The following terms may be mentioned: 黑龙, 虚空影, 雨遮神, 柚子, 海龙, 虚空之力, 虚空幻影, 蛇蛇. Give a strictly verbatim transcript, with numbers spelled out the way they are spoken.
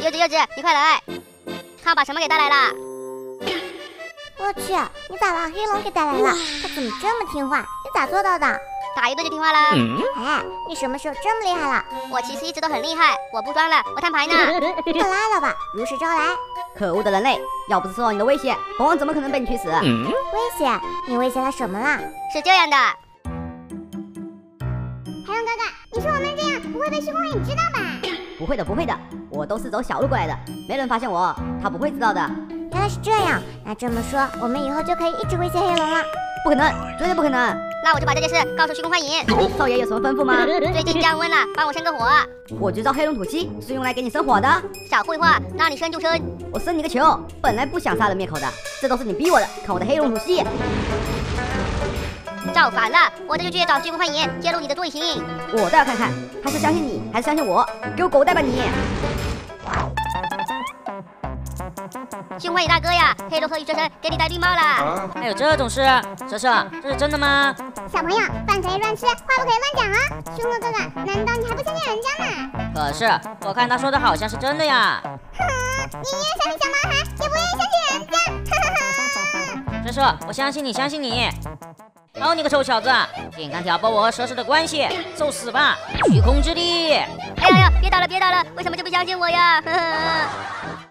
柚子柚子，你快来！看我把什么给带来了！我去，你咋把黑龙给带来了？他怎么这么听话？你咋做到的？打一顿就听话了？哎，你什么时候这么厉害了？我其实一直都很厉害，我不装了，我摊牌呢！你可拉倒吧，如实招来！可恶的人类，要不是受到你的威胁，本王怎么可能被你去死？嗯、威胁？你威胁他什么了？是这样的，海龙哥哥，你说我们这样不会被虚空影知道吧？ 不会的，不会的，我都是走小路过来的，没人发现我，他不会知道的。原来是这样，那这么说，我们以后就可以一直威胁黑龙了？不可能，绝对不可能！那我就把这件事告诉虚空幻影。少爷有什么吩咐吗？最近降温了，帮我生个火。我知道黑龙吐息是用来给你生火的。少废话，让你生就生。我生你个球！本来不想杀人灭口的，这都是你逼我的。看我的黑龙吐息！造反了！我这就去找虚空幻影，揭露你的罪行。我倒要看看，他是相信你还是相信我？给我狗带吧你！虚空幻影大哥呀，黑龙和雨遮神给你带绿帽了。还有这种事？蛇蛇，这是真的吗？小朋友，饭可以乱吃，话不可以乱讲啊！虚空哥哥，难道你还不相信人家吗？可是我看他说的好像是真的呀。哼，你也相信小毛孩，也不愿意相信人家。哈哈哈！蛇蛇，我相信你，相信你。 好你个臭小子，竟敢挑拨我和蛇蛇的关系，受死吧！虚空之力！哎呀呀，别打了，别打了！为什么就不相信我呀？呵呵。